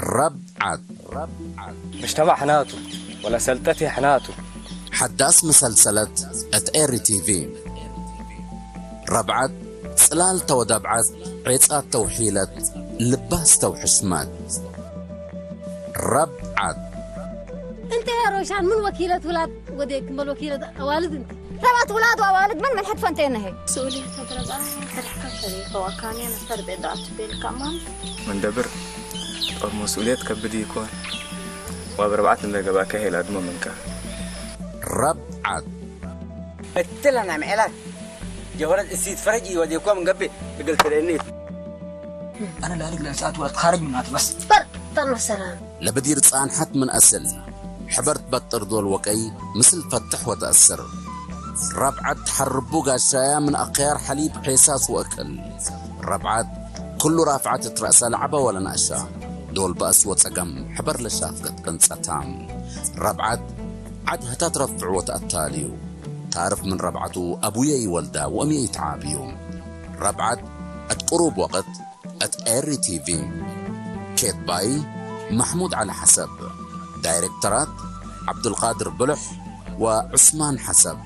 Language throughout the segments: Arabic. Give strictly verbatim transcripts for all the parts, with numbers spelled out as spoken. ربعت مش تبع حناتو ولا سلطتي حناتو. حداث مسلسلة إيري تي في ربعت سلال تودبعت عيسات توحيلة لباس توحسمات ربعت. انت يا روشان من وكيلة ولاد وديك من وكيلة والد انت ثلاث ولاد ووالد من من حد فانتين هي سوري تضربها تحكم شريكة وكان ينصر بيضات بالكمان من دبر مسؤولية كبدي يكون وبربعت من جباك هي الأدمى منك ربعت. قلت لها أنا معلك جوهرة السيد فرجي ودي يكون من قبل قلت لأني أنا لا أريد لساعات ولا تخرج من هذا بس بر طلع سلام لبدير تصان حت من أسل حبرت بطر دول وكي مثل فتح وتأسر ربعت حربوك الشاي من أقيار حليب قيساس وأكل ربعت كل رافعات رأسها لعبة ولا نقشة دول بأس وتسقم حبر لشاف قد قنصتهم ربعت عد هتا ترفع وتأتاليو تعرف من ربعته أبويا يولدا وأمي يتعابيو ربعت أتقرب وقت إيري تي في كيت باي محمود على حسب دايركترات عبد القادر بلح وعثمان حسب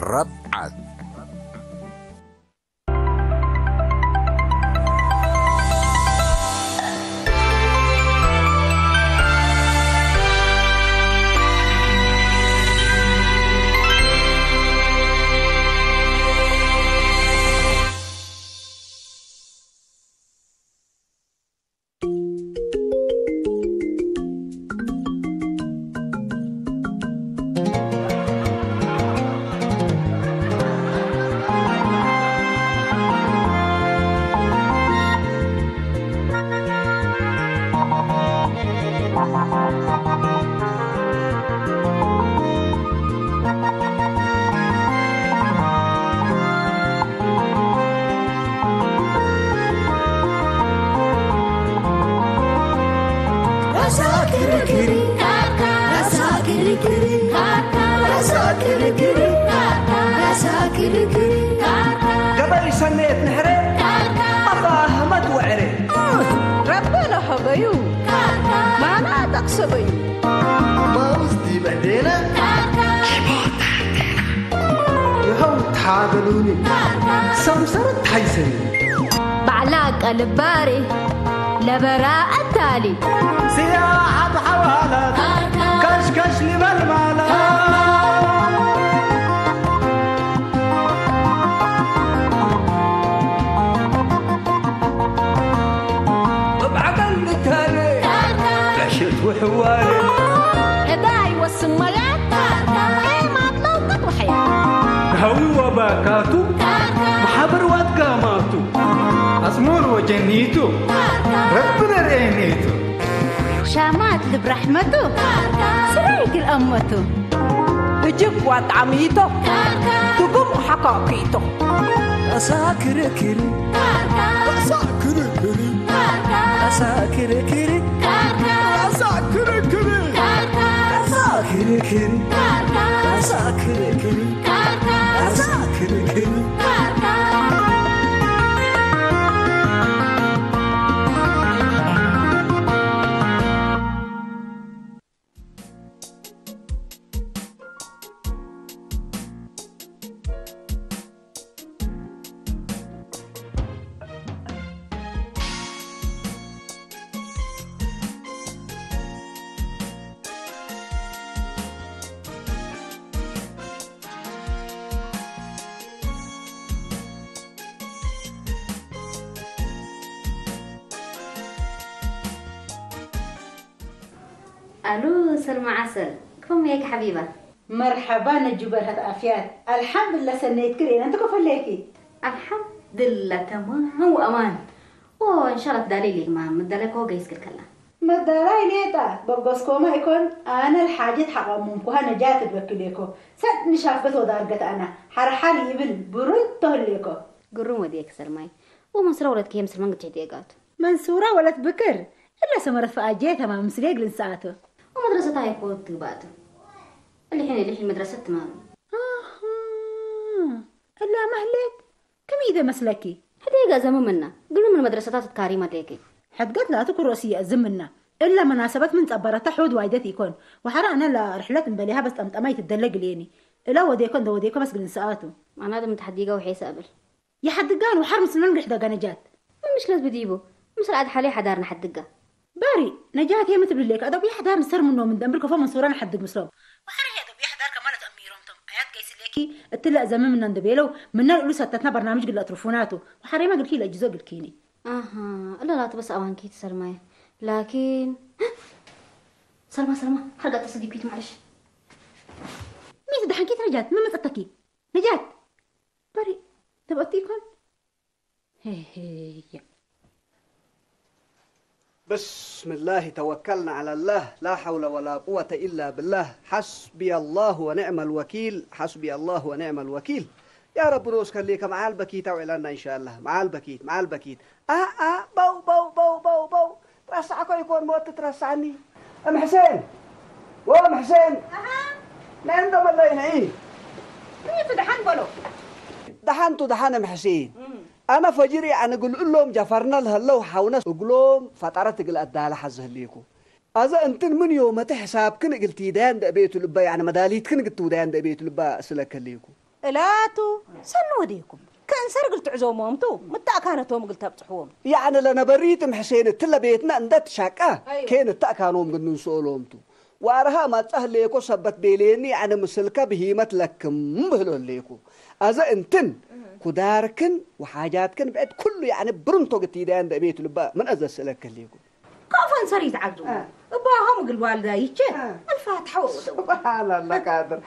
ربعت. قبل سميت نهري أبا أحمد وعري ربنا حبيو ما لا تقصبي بوزدي بعدينا كيبوتا يهو تعادلوني سمسرة تحيسني بعلاق الباري لبراء التالي سياحة حوالات كشكش لبالمالات وحواري هداي والسمالات هي مطلوب قطوحي هو باكاتو محبر واتقاماتو أزمور وجنيتو ربنا رأينيتو شامات لبرحمتو سريك الأمتو تجيب واتعميتو تقوم حقاقيتو أساكري كري أساكري كري أساكري كري أساكري كري أساكري كري أساكري كري أساكري كري الو سلمى عسل كم ياك حبيبه؟ مرحبا نجوب الافيات الحمد لله سنيت كرينا انت كيف ليكي؟ الحمد لله تمام وامان وان شاء الله بدالي لي ما مدالك هو جايس كلا ما داراي ليتا ببقسكو ما يكون انا الحاجه حقمكم انا جات بكليكو سد نشاف بس ودارقت انا حرحالي ابن برنت ليكو قرون وديك سلمى ومنصوره ولدك هي مسر ما قلت دقيقات منصوره ولد بكر الا سمرت فاجيتها ما مسريق لساعته ومدرسة هاي فوت بعده اللي حين اللي حين مدرسة تمام آه إلا مهلك كم إذا مسلكي هديك زمو منا قلنا من مدرستات الكريمة ديكي حدقت لا تكون رأسية زمنا إلا مناسبات من تقبرة تحود وايدات يكون وحرا أنا لا رحلات مبليها بس أم تأمي تدلق ليني إلا وديكون ده وديكون بس بالنساءاته أنا ده متحديقة وحيس قبل يحدقان وحرم سنن رح دقان نجات مش لازم بديبه مثل عاد حالي حدارنا حدقة باري نجات هي متبلي ليك أدب يحدار مسر منه من دمرك وفهم صورنا حدق مسلوب وحرا هي أدب يحدار كمان تأميرهم تم عياد جايس ليكي التلا زمان من ندبيلو من نقول ستتنا برنامج قل أطرفوناته وحرا ما قلكي لأجزاء قلكيني أها إلا لا تبص أوان كيت سلمى لكن سلمى سلمى حرقت تصدق كيت معلش ميت دحين كيت نجات ما متقطكي نجات باري تبقطيكم هي هي بسم الله توكلنا على الله لا حول ولا قوة إلا بالله حسبي الله ونعم الوكيل حسبي الله ونعم الوكيل يا رب روس خليك مع البكيت وإلنا إن شاء الله مع البكيت مع البكيت آه آه بو بو بو بو بو ترسعك يكون موت ترسعني أم حسين وأم حسين أها نعندهم الله ينعيه ميتوا دحين بلو دحنتو دحان ام حسين انا فجري انا اقول لهم جفرنا لها لو حاولنا اقول لهم فترات قل اداله حزه ليكم اذا انت من يوم تحساب كن قلتي دان دا بيت لبا يعني مداليت كن قلتو دان دا بيت لبا سلك ليكم الاتو سنوا ديكم كان سر قلت عزومومتو متا كانتهم قلت بتحوم يعني لنا بريت ام حسين تلا بيتنا اندت شقه كان تا كانهم قلن سولومتو وارها ما تهليكو سبت بيليني انا مسلكه بهيمه لكم بهلو ليكم أذا أنتن كداركن وحاجاتكن بعد كله يعني برنتو قتي دان دا بيتو لبا من أذا سألك اللي يقول كوفن صار يتعدون آه. أباهم قل والدا يجي آه. الفاتحة سبحان الله قادر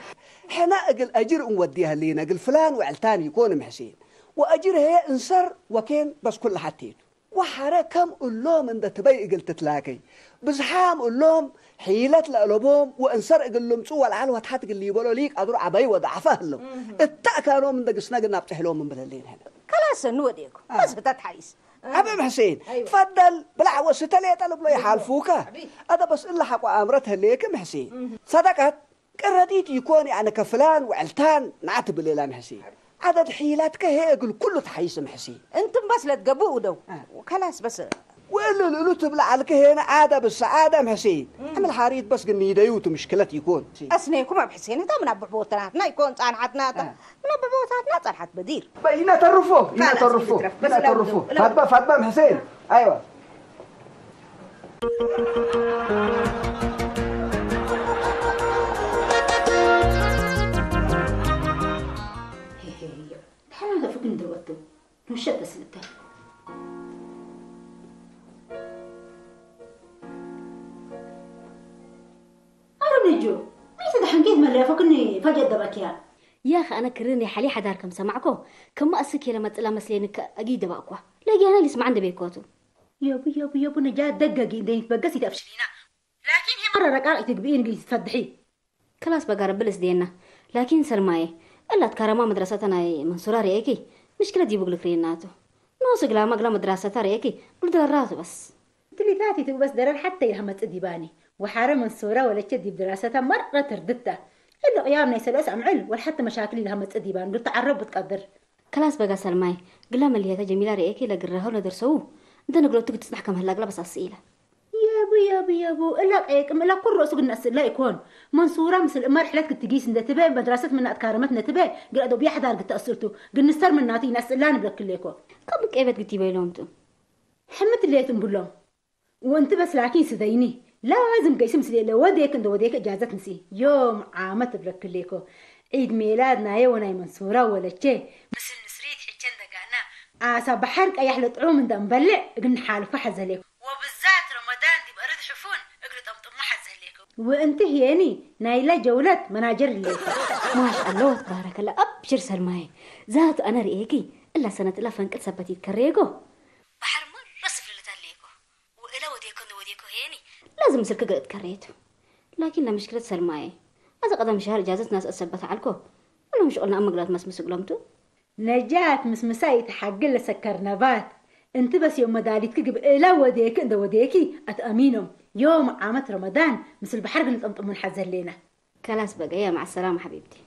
حنا قل أجر نوديها لينا قل فلان وعلتان يكون محسين وأجرها انسر وكان بس كل حتيته وحركم اللوم ان ده تبي قل تتلاقي بزحام اللوم حيلات لقلبهم وانسر قلهم سوى العلوة تحت اللي يبولوا ليك أدور عباي وضعفه لهم التأكارهم من ده قسنا قلنا بتحي لهم من بلالين هنا كلاس النوة ديكم بس بتات حريس حبيب حسين تفضل بلع وستالي تقلب لي حالفوكا هذا بس إلا حقوا أمرتها ليكم حسين صدقت كرديت يكوني أنا كفلان وعلتان نعتب الليلان حسين عدد حيلات كهي أقول كله تحيس حسين انتم بس لا تقبوه دو وكلاس بس وإلا لولو تبلع عليك هنا عادة بالسعادة أم حسين عمل حريت بس قلنا يدايوتو مشكلات يكون أسنيكم أم حسين دا من أبعبوتاتنا يكون صانعتنا من أبعبوتاتنا صالحة بديل بينا ترفوه بينا ترفوه بينا ترفوه فاطمة فاطمة أم حسين أيوة حلو هذا فكنا دلوقتي نشد سنتين جو ميت دحنجيد ملي فكني فجأة دبكيا يا اخي انا كرني حالي حداركم سمعكم كم اسكي لما تلا مسلين اجيد دبكوا لاجي انا اللي سمع عند بيكوتو يابا يابا يابا انا جا دققي دين بقسي تفشلينا لكن هي مره رقاق تقبين قلت تفضحي خلاص بقى ربلس دينا لكن سرماي الا تكرما مدرستنا منصوره ريكي مشكله دي بقول لك ريناتو نوصق لا مقله مدرستها ريكي قلت دراسه بس قلت لي ذاتي بس درر حتى يهمت ديباني وحارم منصورة ولا تدي بدراستها مرة ترددتها إلا أيامنا يسلس عم عل ولا حتى مشاكل اللي هم تديبان قلت عرب بتقدر كلاس بقى سلماي قلها ملي هذا جميلة رأيك إلا قرها ولا درسوه ده نقول تقدر تستحكم هلا قلا بس أسئلة يا بو يا بو يا بو إلا إيك إلا كل رأسك الناس لا يكون منصورة مثل ما رحلات قلت تجيس إن تبي بدراسة من أتكارمتنا تبي قل أدو بيحضر قلت أسرته قل نستر من نعطي ناس لا نبلك كليكو قبل كيف قلتي بيلومتم حمت اللي تنبلهم وأنت بس لكن سديني لا لازم قيسم سلي لو وديك اندو وديك اجازة نسي يوم عامت برك ليكو عيد ميلادنا يا وناي منصورة ولا شيء بس نسريد حجن دقانا عسى بحرك اي حلة طعوم اندا مبلع قلنا حالف حزة ليكو وبالذات رمضان دي بقرد حفون اقلت امطم حزة ليكو وانت هياني نايلة جولات مناجر ليكو ما شاء الله تبارك الله ابشر سرماي ذات انا رأيكي الا سنة الا فنقل سبتي كريكو لازم سلك قلت كريته لكن مشكلة سلماي هذا قدم شهر اجازة ناس اثبت علكم ولا مش قلنا اما قلت مسمس قلمته نجات مسمساي تحقل سكر نبات انت بس يوم مداليتك قب لا وديك انت وديكي اتامينهم يوم عامت رمضان مثل بحر قلت انطم ونحزن لينا خلاص بقى يا مع السلامة حبيبتي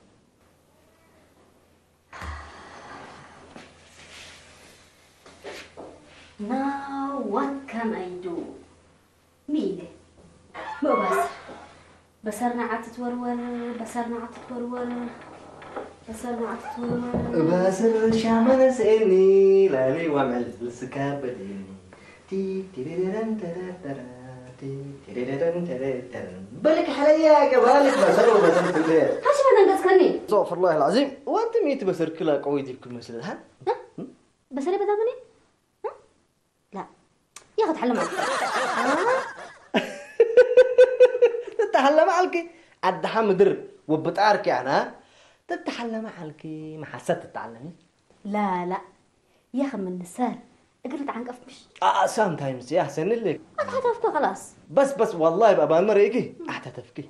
Now what can I do? ميلة ما بس بسرنا عتتورور بسرنا عتتورور بسرنا عتتورور بسر شامل سيني لالي وعمل السكاب بديني تي تي تران تران تران تي تي تران تران بالك حليا قبالك بسر وبسر كله هاش ما تنقصني استغفر الله العظيم وانت ميت بسر كلها قويدي بكل مسألة ها بسر بدمني لا ياخذ حل معك تتحلى معلكي عالدحام مدرب وبتعارك يعني ها تتحلى معلكي ما حسيت تتعلمي لا لا ياخذ من السهل قلت عنك افمش اه سام تايمز يا حسن اللي اتحتفك خلاص بس بس والله يبقى بان مريكي احتفكي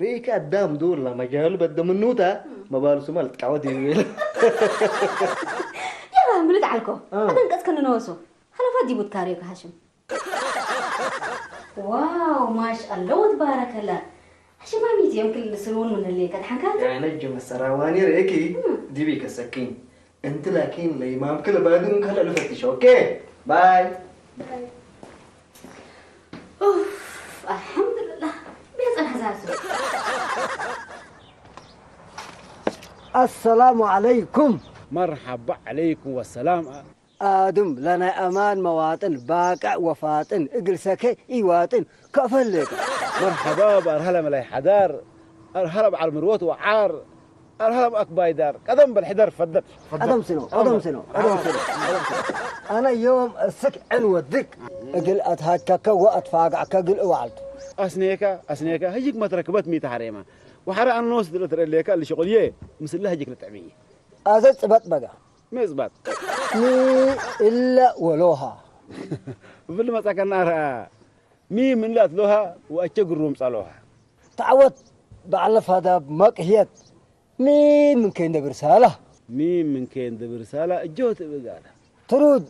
ريكي قدام دور لما جاله بده منوته ما بالسو مال تقعدي يا عملت علكم هذا نقص كنا نوسو هلا فادي بوتكاريك هاشم واو ما شاء الله تبارك الله هاشم ما ميتي يمكن السلون من اللي قد حكاك يا نجم السراواني ريكي دي بيك السكين انت لكن لإمام كله بعدين هلا نفتش اوكي باي باي اوف الحمد لله بيسأل حزازه السلام عليكم مرحبا عليكم والسلام آدم لنا أمان مواطن باقع وفاطن إجلسك إيواطن كفلك مرحبا أرهلم لي حدار أرهلم على المروت وعار أرهلم أكباي دار قدم بالحدار فدر قدم سنو قدم سنو قدم سنو أنا يوم السك عنو الذك أجل أتهكك وأتفاقعك أجل أوعد أسنيكا أسنيكا هيك ما تركبت ميت حريمة وحرق النوس دلتر اللي كان اللي شغليه مثل هيك لتعميه أزت بات بقى مزبط مي إلا ولوها بالما سكنارها مي من لا تلوها وأتشق الروم صالوها تعود بعلف هذا بمقهيت مي من كين ده برسالة مي من كين ده برسالة جوت بقالة ترود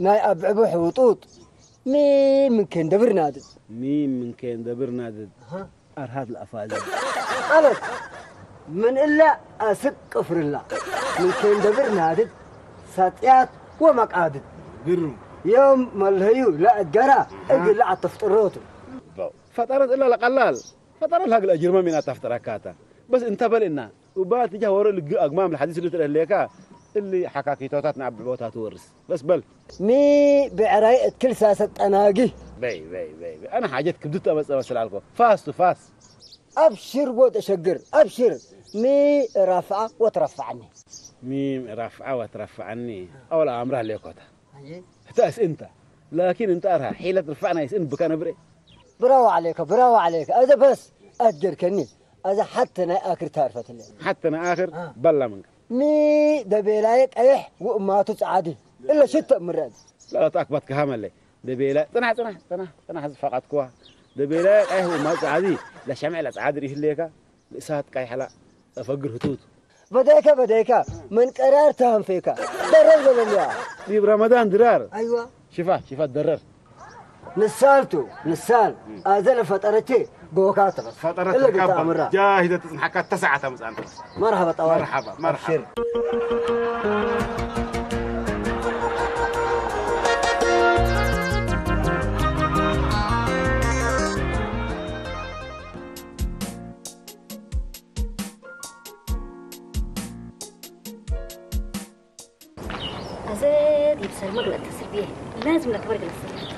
ناي أبعبو حوطوط مي من كين ده برنادد مي من كين ده برنادد أرهاد الأفادة ألف من إلا أسك كفر الله من كين ده برنادد ساتيات ومقعدت قرم يوم مالهيو لا أتقرى أجل لا تفطروته فطرت إلا لقلال فطر لها الأجرمة من تفطركاته بس انتبه لنا وبات تجاه ورا الأقمام الحديث اللي الليكا اللي حكاكي توتاتنا عبوتها تورس بس بل مي بعراية كل ساسة أناقي بي بي بي, بي. أنا حاجات كبدتها بس أمثل عليكم فاس تفاس أبشر وتشقر أبشر مي رافعة وترفعني ميم رافعة وترفع عني أول أمرها اللي كوتا تأس أنت لكن أنت أرها حيلة ترفعنا يسئن بكان بري براو عليك براو عليك هذا بس أجر كني هذا حتى أنا آخر تعرفت اللي حتى أنا آخر آه. بلا منك مي دبيلايك أيح وما تسعدي إلا شتى مرات لا لا تأكبت كهام اللي دبيلايك تنح تنح تنح تنح فقط كوا دبيلايك أيح وما تسعدي لا شمع لا تعادري هليك لسات كاي حلا أفقر هتوت بديك بديك من قرار تهم فيك درر بالله في رمضان درار ايوه شفاه شفاه درر نسالته نسال ازل فطرتي بوكات فطرتي كبر جاهده تنحكت تسعه مساء مرحبا طوال مرحبا مرحبا المرة اتصل بيه لازم لك برقة للسرية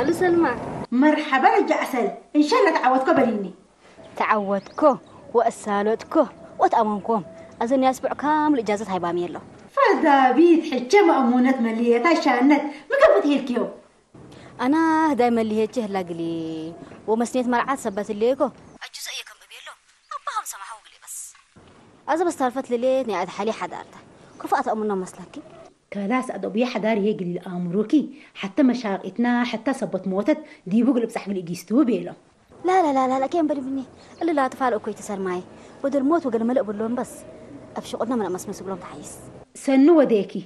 ألو سلمى مرحبا رجع عسل إن شاء الله تعودكو بليني تعودكو وأسالتكو وتأمونكم أظن أسبوع كامل إجازة هاي بامير له فذا بيت حجم أمونات ملية عشانت مكبت هيك يوم أنا دايما اللي هيك لاقلي ومسنيت مرعات سبت ليكو الجزئية كم بيلو أباهم سمحوا لي بس أذا بس تعرفت لليت نعد حالي حدارته كفأت أمنا مسلكي كلاس أدوبية حداري هيجي للأمروكي حتى مشاقتنا حتى صبت موتت دي بقول بسحب الإجيستو بيله لا لا لا لا لا كيم بري مني اللي لا تفعل أكوي تسر معي بدر موت وقال ملأ باللون بس أبشي قلنا من أمس مسوق لهم تحيس سنو وديكي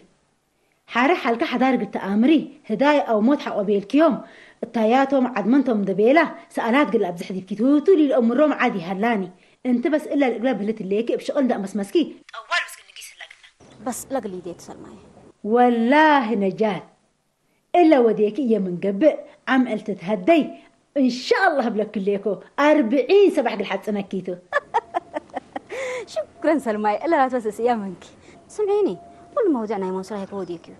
حارح حالك حدار قلت أمري هداية أو موت حق وبيلك يوم الطياتهم عدمنتهم دبيله سألات قل أبزح دي بكي تولي الأمروم عادي هلاني انت بس الا الاقلاب هلت الليكي بشغل ده مسمسكي اول بس لقلي ديت سلماي والله نجات إلا وديك إيا من قبل عم قلت تتهدي إن شاء الله بلك ليكو أربعين سبع قلحات سنة كيتو شكرا سلماي إلا لا توسس إيا منك سمعيني كل موضعنا يمون سلاحك وديكو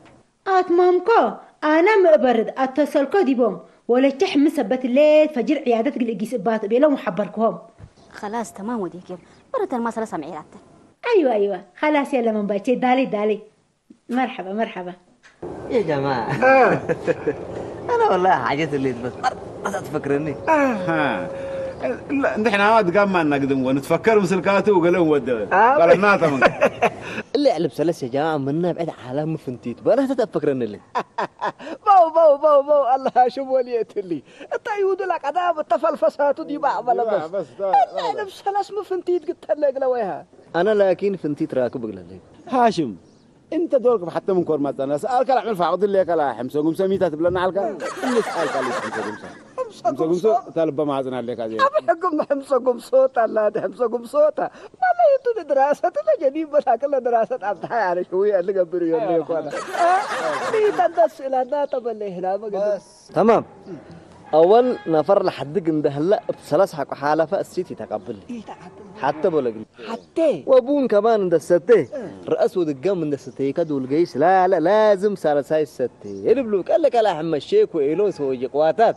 أتمامكو أنا مقبرد أتصلكو دي بوم ولا تحمل سبت الليل فجر عيادتك لقيس إباط بيلا ومحبركوهم خلاص تمام وديكو برد المسألة سمعي لاتك أيوة أيوة خلاص يلا من باكي دالي دالي مرحبا مرحبا يا جماعة أنا والله حاجات اللي بس ما تفكرني آه لا نحن عاد قام ما نقدم ونتفكر مثل كاتو وقالوا ودوا قال ناطه من اللي ألبس لس يا جماعة منا بعد على ما فنتيت بلا تتفكرني لي باو باو باو باو الله شو وليت لي الطيود لك عذاب الطفل فساتو دي بعض ولا بس اللي ألبس لس ما فنتيت قلت لك لويها أنا لكن فنتيت راكب قلت هاشم انت دورك حتى من كور مثلا سالك اعمل فعض لك لا حمسه قوم سميتها تبلنا على الكلام سالك عليك حمسه قوم صوت تلب ما عزنا عليك هذه قوم حمسه قوم صوت الله حمسه قوم صوت والله انتوا دراسه لا جديد ولا كل دراسه عطها يعني شويه اللي قبل يقول لك انا انت تسالنا طب اللي هنا بس تمام اول نفر لحد قند هلا بثلاث حق حالفه السيتي تقبل حتى بقول حتى وابون كمان اندسته راس ودقام اندسته كدول الجيش لا لا لازم سالساي السته يلبلوك قال لك على حم الشيك وايلوس وجقواتات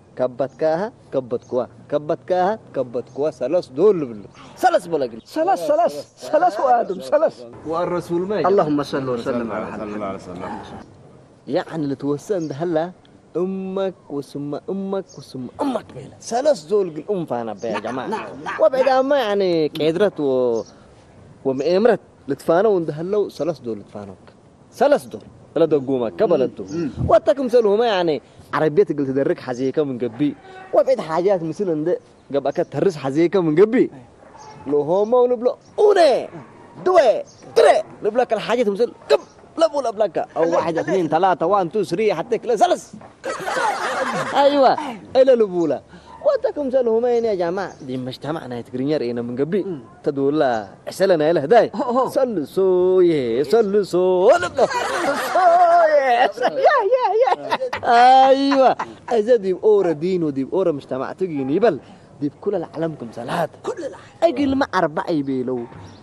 كبتكاها كبتكوا كبتكاها كبتكوا ثلاث دول بلو ثلاث بلا قل ثلاث ثلاث ثلاث وآدم ثلاث والرسول ما اللهم صل وسلم على محمد يعني اللي توسن ده هلا أمك وسم أمك وسم أمك بيلا ثلاث دول الأم فانا بيا يا جماعة وابعد عما يعني كيدرت و ومأمرت لتفانوا وندهلوا ثلاث دول لتفانوك ثلاث دول لا دقومك كبلتو واتكم سألهم يعني عربية قلت درك حزيكة من قبي وابعد حاجات مثل عند قبل أكلت هرس حزيكة من قبي لو هما ونبلو أوني دوي تري نبلك الحاجات مثل كم لابو لابلكا أو واحد اثنين ثلاثة وان تو ثري حتى كلا ثلاث أيوة إلى لبولا واتكم سألهمين يا جماعة دي مجتمعنا يتقرين يرئينا من قبل تدول لا عسلنا إله داي صلوا صويه صلوا صويه يا يا يا أيوة إذا دي بأورا دين ودي بأورا مجتمع تقيني بل دي بكل العالمكم سلات كل العالم أقل ما أربع يبيلو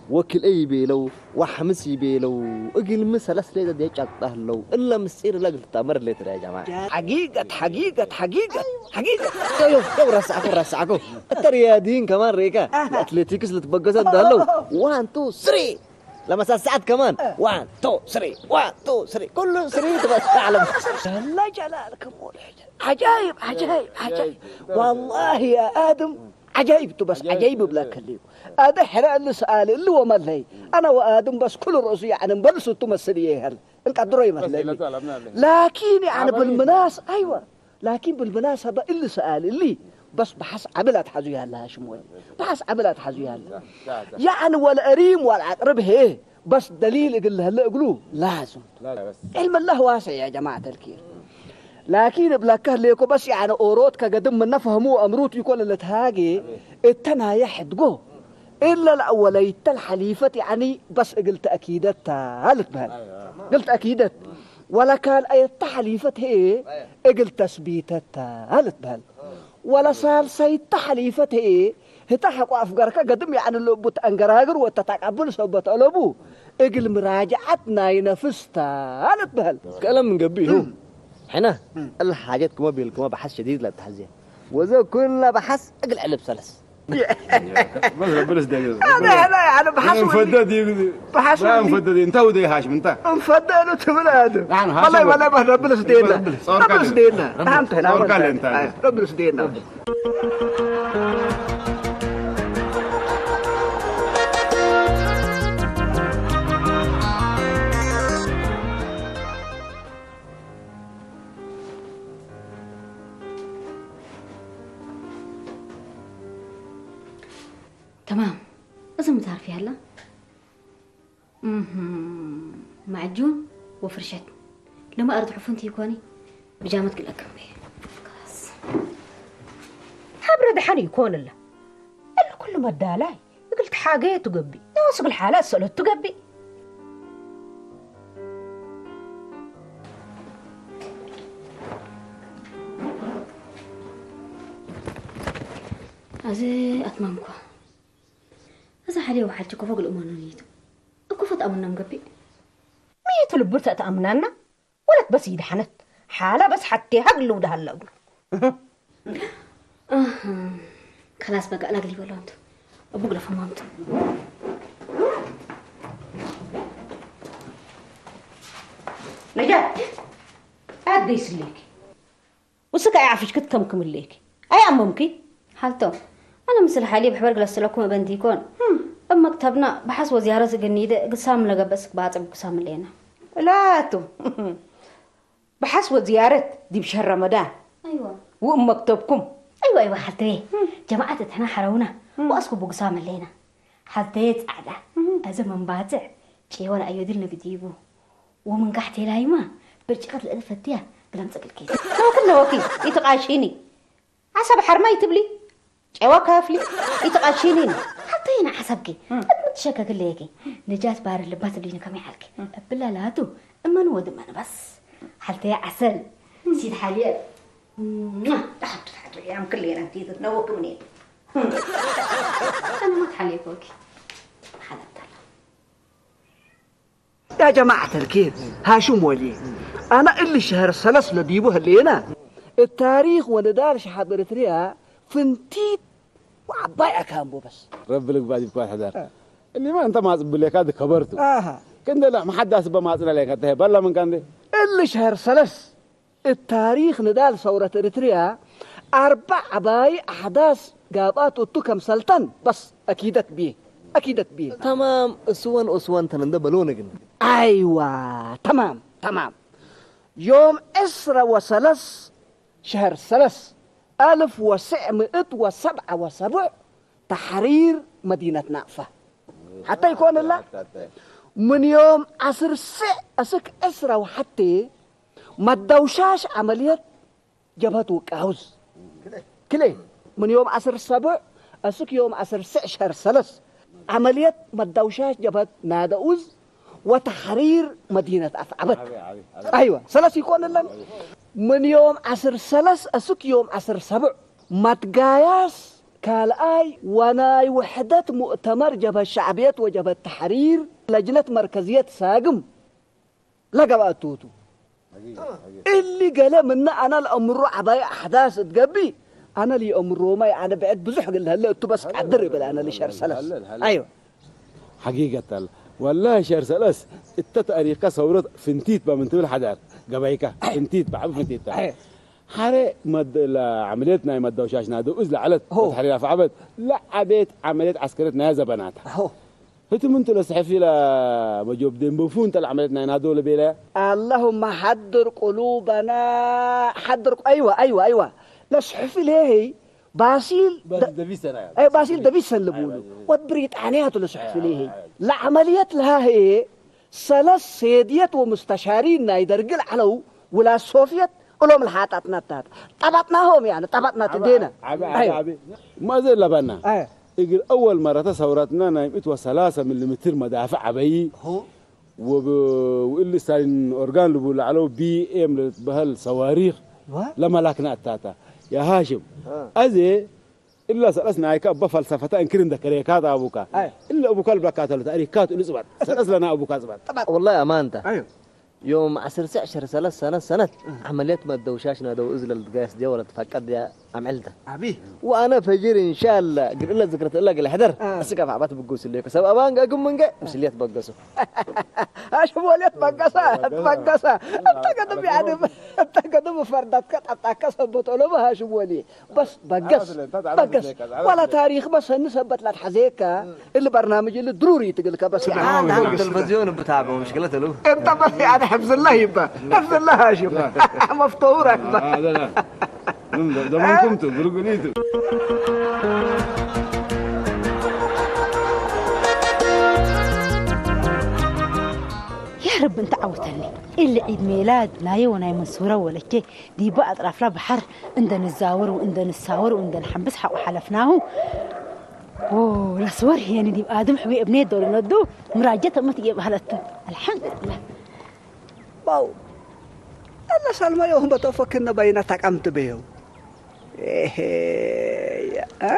وكل أي بيلو وحمس يبيلو أقل ما ثلاث ليلة دي جطه لو إلا مسير لقل تمر لتر يا جماعة حقيقة حقيقة حقيقة حقيقة يو يو رسعكو رسعكو التريادين كمان ريكا الأتليتيكس اللي تبقزت ده لو وان تو سري لما ساعات كمان وان تو سري وان تو سري كله سري تبقى تعلم الله جلالكم عجايب عجايب عجايب والله يا آدم عجايبته بس عجايب بلا كلمة هذا حرق اللي سأل اللي هو مالي أنا وآدم بس كل رؤوسي يعني مبلسوا تمثليه هل انت عدروي مالي لكن يعني بالمناس أيوة لكن بالمناسبة اللي سأل اللي بس بحس عملت حزويها لها شموي بحس عملت حزويها لها يعني ولا أريم ولا عقرب هي بس دليل اللي هلا قلوه لازم علم الله واسع يا جماعة الكير لكن بلاكه ليكو بس يعني أوروتك قدم من نفهمو أمروت يقول اللي تهاجي التنا يحد جو إلا الأولي الحليفة يعني بس قلت أكيدت هلت بها قلت أكيدت ولا كان أي حليفة هي قلت تثبيتت هلت بها ولا صار سيد حليفة هي هتحق أفكارك قدم يعني اللي بتأنجراجر وتتقبل صوبة ألبو إجل مراجعتنا ينفستا هلت بها كلام من قبيه حنا الحاجات كما بيلكما بحث شديد لا تحزين وذا كله بحث اقل علب سلس بس بلس دقيقة انا انا انا بحث مفدد بحث لا مفدد انت ودي هاشم انت مفدد انت بلاد والله والله بحث بلس دينا بلس دينا فهمت هنا انت بلس دينا تمام. لازم تعرفي هلا. امم معجون وفرشة. لو ما أردت حفنتي يكوني بجامتك الأكرم به. خلاص. حبرد حني يكون الله. إلا كل ما ادالاي قلت حاجة تقبي. ناصب الحالات سألت تقبي. أزي أتمامكو أزي حالي وحالتكو فوق الأمانونيتو أكو فت أمنا مقبي ميتو لبرتة أتأمنا لنا ولك بس يدحنت حالة بس حتى هقلو ده هلا أقول آه خلاص بقى ألاقلي ولا أنتو أبوك لفهم أنتو نجاة أدي سليكي وسكا يعفش كت كم كم الليكي أي أممكي حالته أنا مثل حالي بحبر قلص لكم بندي يكون أما كتبنا بحس وزيارة جنيدة قسام لقى بس بعتب قسام لينا لا تو بحس وزيارة دي بشهر رمضان أيوة وأم كتبكم أيوة أيوة حالتي جماعة تحنا حرونا وأسكب قسام لينا حالتي قاعدة أزمن باتع شي وأنا أيدي لنا بجيبه ومن قحتي لايما برجعت الألف الديا قلمتك الكيس كله وكيس يتقاشيني عصب حرماي تبلي عواك هافلي يتقاشينين حتى هنا حسبكي متشكك ليكي نجات بار اللبات اللي نكم يحلك بالله لا تو اما نود انا بس حتى يا عسل سيد حاليا تحط تحط يا عم كلنا انتي تتنوك منين انا ما تحليكوك حلبت يا جماعه الكير هاشم ولي انا اللي شهر السلس لديبو هلينا التاريخ وندار شحاب اريتريا فنتيت وعباية كامبو بس رب لك بعد يكون حذر آه. اللي ما انت ما باللي كاد خبرته اها كنت لا ما حد اسبه ما اصل عليك انت بالله من كان دي اللي شهر ثلاث التاريخ ندال ثورة اريتريا اربع عباي احداث قابات وتكم سلطان بس اكيدت بيه اكيدت بيه تمام اسوان اسوان تنند بلونك ايوه تمام تمام يوم اسرة وثلاث شهر ثلاث ألف وسبعمائة وسبعة وسبع تحرير مدينة نافة حتى يكون الله من يوم عصر سع أسك أسرة وحتى ما تدوشاش عملية جبهة وكاوز كله من يوم عصر سبع أسك يوم عصر سع شهر ثلاث عملية ما تدوشاش جبهة ناداوز وتحرير مدينة أثعبت أيوة ثلاث يكون الله من يوم عصر ثلاث أسوك يوم عصر سبع ما تقاياس كالآي وناي وحدة مؤتمر جبهة الشعبية وجبهة التحرير لجنة مركزية ساقم لقبها توتو اللي قال منا أنا الأمر عباية أحداث تقبي أنا لي أمر ما أنا بعد بزح قلها لا أنتوا بس أدرب أنا لي شهر ثلاث أيوة حقيقة والله شهر ثلاث التطريقة صورت فنتيت بمنتبه الحدار جبايكا انتيت بعب انتيت حرق مد عمليتنا مد وشاش نادو ازل علت تحريرها فعبت لا عبيت عمليات عسكرتنا هذا بناتها هو هتم انتوا لصحفي لا مجوب دين بوفون تل عمليتنا نادو لبيلا اللهم حضر قلوبنا حضر ايوه ايوه ايوه لا صحفي ليه هي باسيل دبيس انا اي باسيل دبيس اللي بقوله وتبريت عينيها تل صحفي ليه هي لا عمليات لها هي ثلاث سيديات ومستشارين نايدر قل علو ولا صوفيت قلهم الحاطاتنا تات طبطناهم يعني طبطنا تدينا عبي عبي أيوه. عبي ما زي لبنا اي أيوه. اول مره تصورتنا نايمتوا ثلاثة ملم مدافع عبي هو وب... واللي ساين اورجان بيقول علو بي ام بهال صواريخ لما لكنا تاتا يا هاشم ازي إلا سألسنا هيك أبا فلسفتها إنكرين ذكريك هذا أبوك أيه. إلا أبوك البكات اللي تأريكات اللي زبط سألسنا أبوك زبط والله أمانته أيوه. يوم عصر سعشر ثلاث سنة سنة عمليات ما تدوشاشنا دو إزل القياس دي ولا تفكر دي عملتها عبيه وأنا فجير إن شاء الله قل إلا ذكرت إلا قل حذر أسكى فعبات بقوس اللي يكسب أبانك أقوم منك آه. مسليات بقصه أشوفوا ليات بقصه بقصه أتقدم يعني أتقدم فردتك أتقصه بطلبها أشوفوا لي بس بقص بقص ولا تاريخ بس نثبت لك حزيكة البرنامج اللي ضروري تقلك بس أنا عم تلفزيون بتابعه مشكلته له أنت بس يعني حفظ الله يبقى حفظ الله هاشم مفطورك لا لا ده منكم تبرقونيتو رب أنت عوتني إلا عيد ميلاد لا يونا منصورة ولا كي دي بقى أطراف لا بحر عند نزاور وعند نساور وعند نحبس حق وحلفناه أوه الصور يعني دي بقى آدم حبي ابني دور ندو مراجعته ما تجيب هلتو الحمد لله باو الله سلمى يوم بتوفكنا بيناتك أمت بيو إيه أه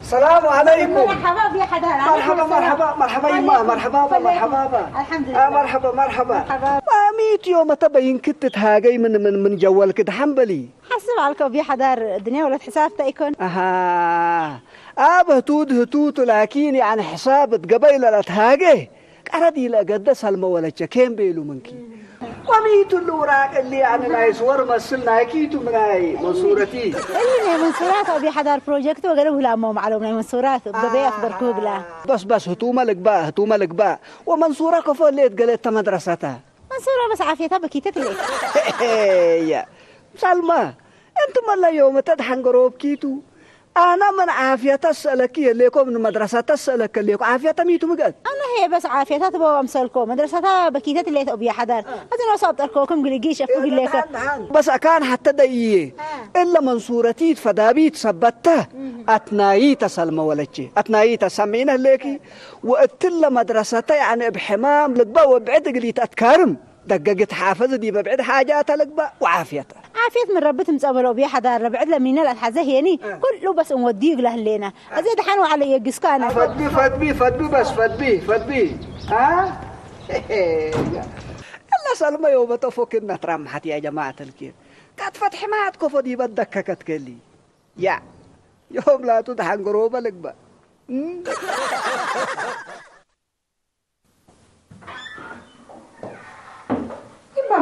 السلام عليكم. مرحبا يا حدا. مرحبا مرحبا مرحبا يما مرحبا مرحبا. الحمد لله. مرحبا مرحبا. ما ميت يوم تبين كتت هاجي من من من جوال كده حنبلي. حسب عليكم يا حدا الدنيا ولا حساب تايكون. أها. أبه تود هتوت لكني عن حساب قبيلة لا تهاجي. أردي لا قدس هالمولتش كم بيلو منكي. وميت اللي وراك اللي عن العيسور مسلنا أكيد مناي منصورتي. اللي منصورات أبي حضر بروجكت وقالوا لا مو معلوم منصورات ببي أخبر كوبلا. بس بس هتو ملك بقى هتو ملك بقى ومنصورة كفلت قالت مدرستها. منصورة بس عافيتها بكيتت ليك. يا سلمى أنتم الله يوم تدحن قروب كيتو أنا من عافيتها أسألك ليكم من مدرسة أسألك ليكم عافيتها ميتو مقد. هي بس عافيتها تبوا أمثالكم مدرستها بكيتات اللي تبي حدار أتنا صابت أركوكم قلقيش أفوق الليكم بس أكان حتى دقيقة إلا منصورتي فدابيت ثبتها أتنايت سلمى ولتشي أتنايت سمعينه ليكي وقتلا مدرستي عن بحمام لقبوا بعدق اللي تتكرم دققت حافظ دي ببعد حاجاتها لقبا وعافيتها عافيت من ربتهم تقبلوا بيا حدار بعد لمين لا تحزه يعني كله بس نوديق لهلينا زيد حنوا علي قسكانه فدبي فدبي فدبي بس فدبي فدبي ها الله سلمى يوم تفكنا ترمحت يا جماعه الكير قد فتح ماتكم فدي بدككت كلي يا يوم لا تدحن قروبه لقبا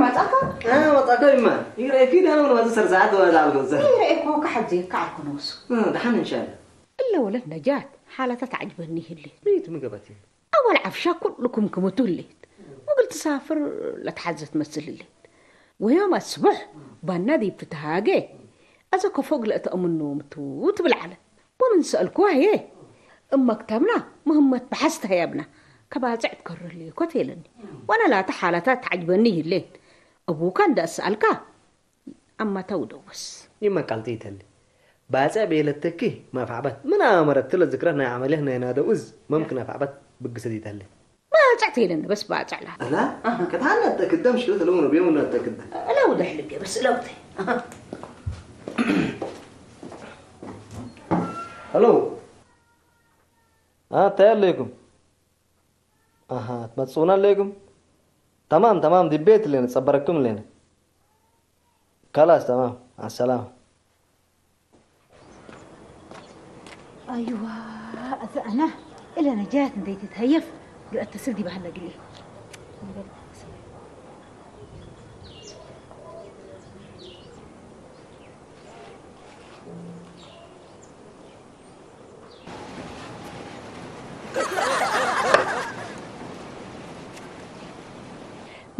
ما تأكل؟ آه ما تأكل إما يقرأ فينا أنا ولا تسر ساعات ولا دعوة نوزع يقرأ إخوك حدي كعرك نوص آه دحين إن شاء الله إلا ولد نجات حالته تعجبني الليل ريت من قبتي أول عفشة كلكم كمتوا الليل وقلت سافر لا تحزة تمثل الليل ويوم الصبح بالنادي بتتهاجي أزكو فوق لأتأم النوم توت بالعلى ومن سألكوها هي أمك تمنا مهمة بحثتها يا ابنة كبازع تكرر لي كتيلني وأنا لا تحالتها تعجبني الليل أبو كان دا أسألك أما تودو بس يما قلتي تلي باسع بيلتكي ما فعبت من أمرت له ذكرنا عملنا هنا دوز ممكن أفعبت بقصدي تلي ما تعطي لنا بس باجع لها أنا أه كنت هلا تقدم شو تلونه بيوم ولا تقدم لا وده حلقة بس لو أه هلو آه تيال ليكم أها تمتصونا ليكم تمام تمام دي بيت لنا صبركم لنا خلاص تمام مع السلامة أيوة أنا إلا نجات بدي تتهيف قلت تسدي بهلا قليل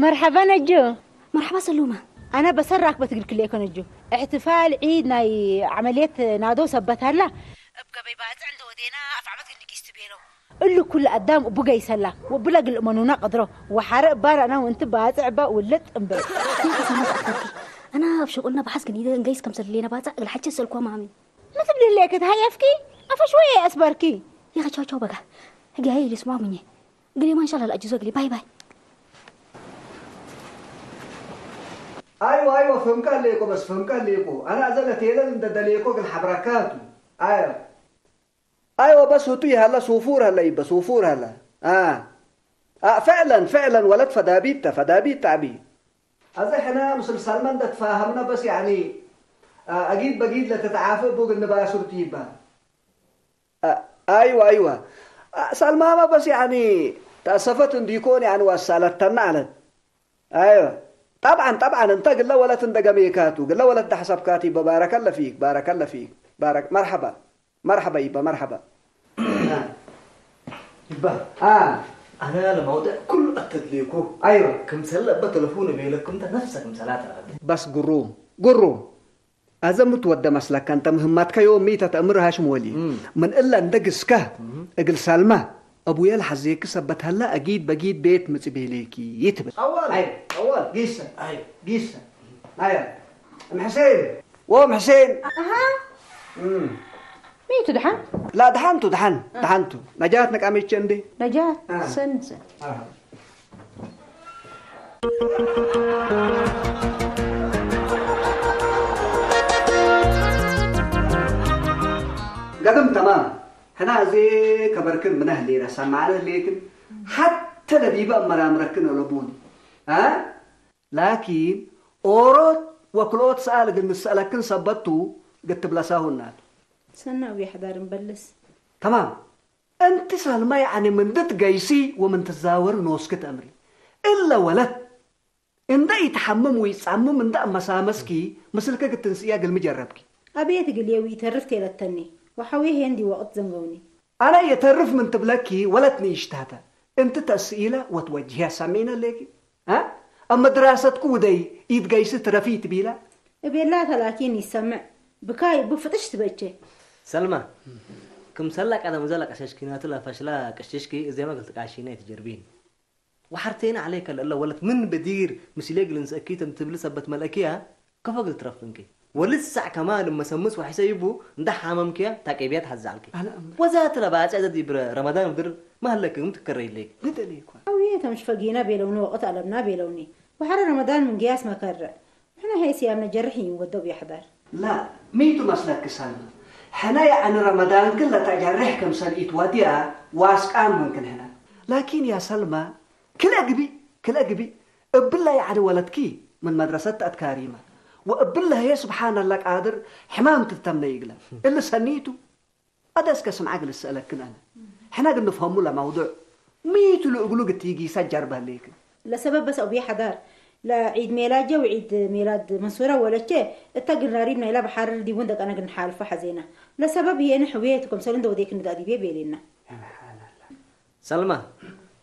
مرحبا نجو مرحبا سلومة أنا بسرك بتقلك ليكو نجو احتفال عيد ناي عملية نادو سبتها له أبقى بيبات عنده ودينا أفعمت قلك يستبينه قلو كل قدام أبقى يسلا وبلق الأمانونا قدره وحرق بار أنا وانت بات عبا ولت أمبر أنا بشغلنا بحس جديدة نجيس كم سلينا بات الحاجة سلكوا معامل ما تبلي ليك هاي أفكي أفا شوية أسباركي يا خشوا شو بقى هجي هاي اللي اسمعوا مني قلي ما إن شاء الله الأجزاء قلي باي باي ايوه ايوه فهمكان ليكو بس فهمكان ليكو انا ازلت يلا ندليكو الحبركات ايوه ايوه بس هتي هلا صفور هلا يبقى صفور هلا اه اه فعلا فعلا ولد فدابيت فدابيت تعبيت هذا احنا مسلم سلمان ده تفاهمنا بس يعني آه اجيد بجيد لا تتعافى بوق النبا سرتيبه آه ايوه ايوه آه سلمى بس يعني تاسفت ان يكون يعني وسالتنا على ايوه طبعا طبعا انت قل له ولا تندق ميكاتو قل له ولا انت حسب كاتي بارك الله فيك بارك الله فيك بارك مرحبا مرحبا يبا مرحبا يبا اه انا لما وضع كل التدليكو ايوه كم سلق بتلفوني بيلكم انت نفسك مسلات بس قروم قروم هذا متود مسلك انت مهمتك يوم ميتة امرها شمولي من الا ندق سكه اقل سلمى ابويا الحزيك ثبتها لها اجيت بجيت بيت متبهليكي يتبت اول ايوه اول جيسه ايوه جيسه ايوه ام حسين وام حسين اها امم مين تدحن؟ لا دحنتو دحن دحنتو نجات نك عميتش عندي نجات سنسن اها قدم تمام هنا زي كبركن من اهلي رسام على لكن حتى لبيبه مرامركن ولبوني ها لكن اورت وكلوت سالك المسالكن صبتو قلت بلاساهن سنة ويا حدار نبلس تمام انت سلمى يعني من تتقيسي ومن تتزاور نوسكت امري الا ولد ان ده يتحمم ويتصمم ان ده مسامسكي مسلكك التنسيه قل مجربكي ابيتك اليوي ترفتي للتني وحويه عندي وقت زنقوني انا يترف من تبلكي ولتني اشتهتها انت تسئيله وتوجهها سامينا ليكي ها اما دراستك ودي يتقيسي ترفي تبيلا بيلا ثلاثين يسمع بكاي بفتش تبكي سلمى كم سلك انا مزلك اششكينات لا فشلا كششكي زي ما قلت قاشينه تجربين وحرتين عليك الا ولت من بدير مسليق لنسكيت تبلسبت ملكيا كفقد ترفنكي ولسع كمان لما سمس وحيسيبو ده حمامكيا تاكيبيات حزعلك وزات رباع عدد يبر رمضان بدر ما هلك متكرر لك ليك اويته مش فقينا بيلونه وقت علمنا بيلوني وحر رمضان من قياس مكرر احنا هي سيامنا جرحين ودوا بيحضر لا ميتو مسلك سلمى حنا يعني رمضان كله تجرح كم سلقيت وديا واسقان ممكن هنا لكن يا سلمى كل أجبي كل أجبي قبلها يعني ولدكي من مدرسة كريمة وقبلها هي سبحان الله قادر حمام تتمنى يقلب اللي سنيته أدرس كسم عقل السألك كنا حنا قلنا نفهموا له موضوع ميتو اللي يقولوا قلت يجي يسجر به ليك لسبب بس أبي حدار لا عيد ميلادي وعيد ميلاد منصورة ولا شيء التاجر قريبنا إلى بحر دي وندق أنا نحالفه حزينة لسبب هي نحويتكم سلندة وديك ندادي بيه بيلنا سبحان الله سلمى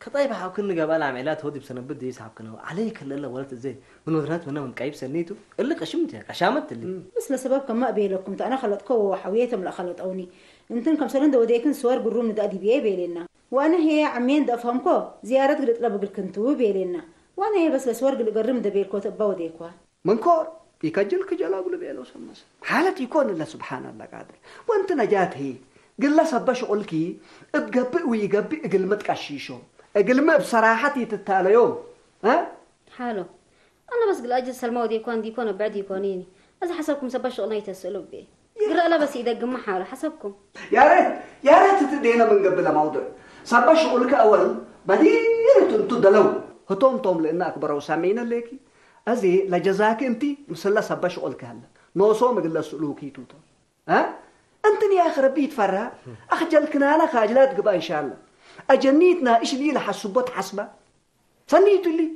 كطيب حاو كنا جبال عملات هودي بسنبدي يسحب كنا عليك إلا ولد زين من وذنات منا من كعيب سنيته اللي قشمتها قشامت اللي بس لسببكم ما بيلكم أنا خلطكم وحويتهم لا خلطوني انتنكم سلندة وديك نسوار قرون ندادي بيه بيلنا وأنا هي عمين دافهمكم زيارات قلت لابو قلكنتو بيلنا وانا هي بس السوارق اللي قرم ده بيلكوت باوديكوا منكور يكجل كجلا قول بيلو سمس حالتي يكون الله سبحان الله قادر وانت نجات هي قل له سبش قولكي اتقبئ ويقبئ قل ما تقشيشو قل ما بصراحتي تتالى يوم ها حالو انا بس قل اجل سلمى وديكوان ديكونا بعد يكونيني اذا حسبكم سبش قولنا يتسالوا بي قل له بس يدقم حاله حسبكم يا ريت يا ريت تدينا من قبل الموضوع سبش قولك اول بدير تنتو دلو هتوم توم لأن أكبر وسامعين ليكي أزي لجزاك أنتي مسلا سبش قولك هلا نوصوم قل سلوكي توتا ها أنتني يا أخي ربي يتفرع أخجلكنا أنا خاجلات قبا إن شاء الله أجنيتنا إيش لي لحسبات حسبة سنيتو لي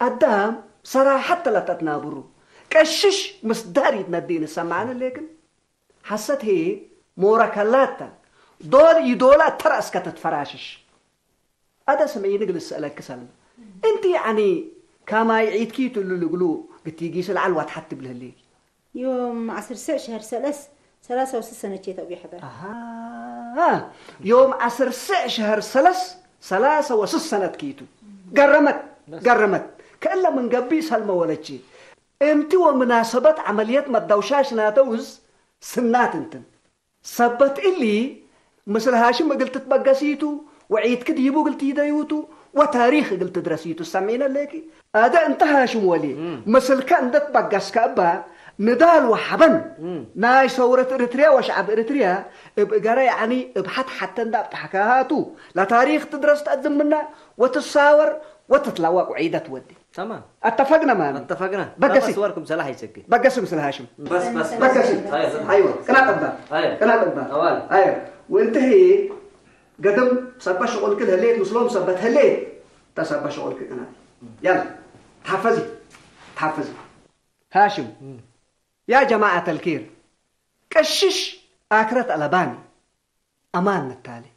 قدام صراحة لا تتنابرو كشش مصداري تندين سمعنا لكن حست هي موراكلاتا دول يدولا ترأس كتتفراشش هذا سمعيني قل سألك سلمى انت يعني كما يعيد كي تقول له قلو قلت يجي سلعه وتحتب له ليك يوم عشر ساعة شهر ثلاث ثلاثة وست سنة جيت ابي حدا اها يوم عشر ساعة شهر ثلاث ثلاثة وست سنة كيتو قرمت قرمت كألا من قبي سلمى ولا شيء انت ومناسبة عمليات ما تدوشاش ناتوز سنات انت ثبت اللي مثل هاشم ما قلت تبقسيتو وعيد كده يبو قلت يدايوتو وتاريخ قلت دراسيتو سامعين لكي هذا انتهى شمولي مثل كان دت بقاس كابا ندال وحبن ناي ثورة اريتريا وشعب اريتريا بقرا يعني ابحث حتى ندا بحكاهاتو لا تاريخ تدرس تقدم منا وتتصاور وتتلوق وعيدة تودي تمام اتفقنا معنا اتفقنا بقاسي صوركم سلاح يسكي بقاسي مثل هاشم بس بس بقاسي ايوه كلام قدام كلام قدام ايوه وانتهي قدم سبا شغل كده ليت مسلوم سبتها ليت تسبا شغل كده انا يلا تحفزي تحفزي هاشم يا جماعة الكير كشش اكرت الاباني امان التالي